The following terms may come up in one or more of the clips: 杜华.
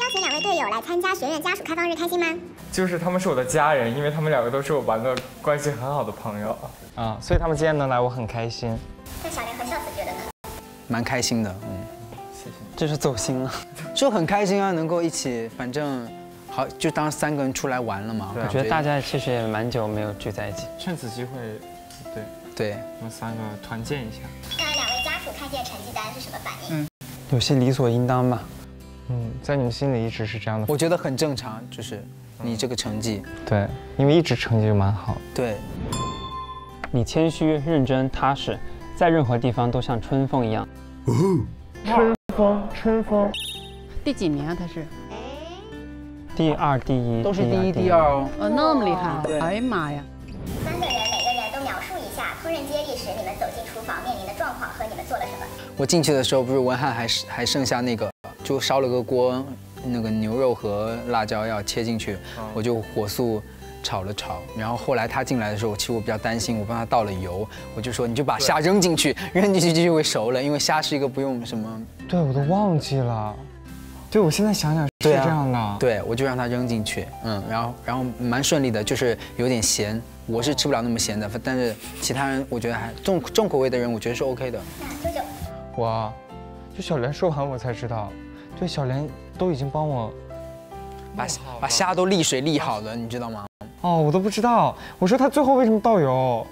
邀请两位队友来参加学院家属开放日，开心吗？就是他们是我的家人，因为他们两个都是我玩的关系很好的朋友啊，所以他们今天能来，我很开心。那小林和孝子觉得呢？蛮开心的，嗯，谢谢。这是走心了，就很开心啊，能够一起，反正。 好，就当三个人出来玩了嘛。我觉得大家其实也蛮久没有聚在一起，趁此机会，对，我们三个团建一下。那两位家属看见成绩单是什么反应？嗯，有些理所应当吧。嗯，在你们心里一直是这样的。我觉得很正常，就是你这个成绩。对，因为一直成绩就蛮好。对，你谦虚、认真、踏实，在任何地方都像春风一样。哦，春风，春风。第几名啊？他是？ 第二、第一都是第一、第二哦，那么厉害！哎呀妈呀！三个人每个人都描述一下烹饪接力时你们走进厨房面临的状况和你们做了什么。我进去的时候，不是文翰还剩下那个，就烧了个锅，那个牛肉和辣椒要切进去，我就火速炒了炒。然后后来他进来的时候，其实我比较担心，我帮他倒了油，我就说你就把虾扔进去，扔进去就会熟了，因为虾是一个不用什么。对，我都忘记了。对，我现在想想。 是这样的，对，我就让它扔进去，嗯，然后蛮顺利的，就是有点咸，我是吃不了那么咸的，但是其他人我觉得还重口味的人，我觉得是 OK 的。那舅舅，我，就小莲说完我才知道，对，小莲都已经帮我把虾都沥水沥好了，你知道吗？哦，我都不知道，我说他最后为什么倒油，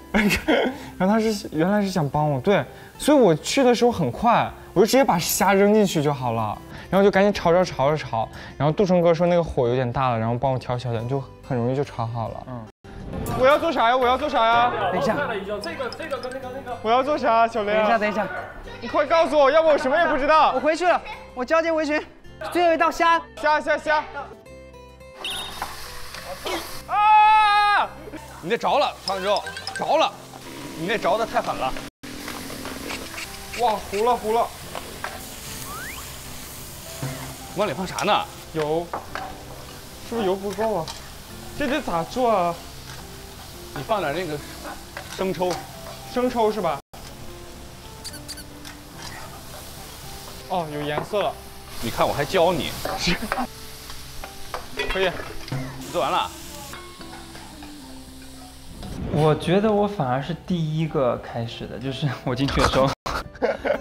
然后原来是想帮我，对，所以我去的时候很快，我就直接把虾扔进去就好了。 然后就赶紧炒，然后杜成哥说那个火有点大了，然后帮我调小点，就很容易就炒好了。嗯，我要做啥呀？我要做啥呀？等一下，这个跟那个。我要做啥，小雷？等一下，你快告诉我，要不我什么也不知道。我回去了，我交接围裙，最后一道虾。啊！你那着了，炒完之后着了，你那着的太狠了。哇，糊了。 往里放啥呢？油，是不是油不够啊？这得咋做啊？你放点那个生抽是吧？哦，有颜色了。你看，我还教你。是。可以。你做完了。我觉得我反而是第一个开始的，就是我进去的时候。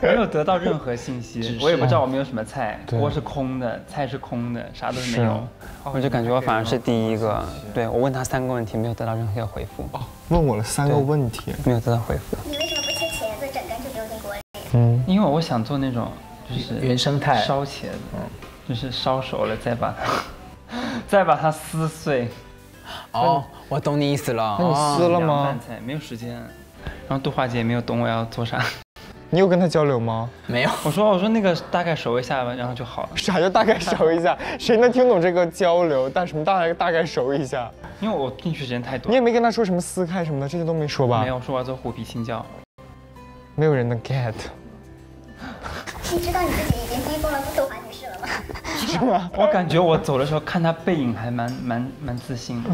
没有得到任何信息，我也不知道我们有什么菜，锅是空的，菜是空的，啥都是没有。我就感觉我反而是第一个，对我问他三个问题，没有得到任何回复。哦，问我了三个问题，没有得到回复。你为什么不切茄子，整根就丢进锅里？嗯，因为我想做那种就是原生态烧茄子，就是烧熟了再把它撕碎。哦，我懂你意思了。那你撕了吗？拌菜没有时间，然后杜华姐也没有懂我要做啥。 你有跟他交流吗？没有。我说那个大概熟一下吧，然后就好了。啥叫大概熟一下？谁能听懂这个交流？但什么大概熟一下？因为我进去时间太短。你也没跟他说什么撕开什么的，这些都没说吧？没有，说我要做虎皮青椒。没有人能 get。你知道你自己已经逼疯了杜华女士了吗？是吗？我感觉我走的时候看她背影还蛮自信的。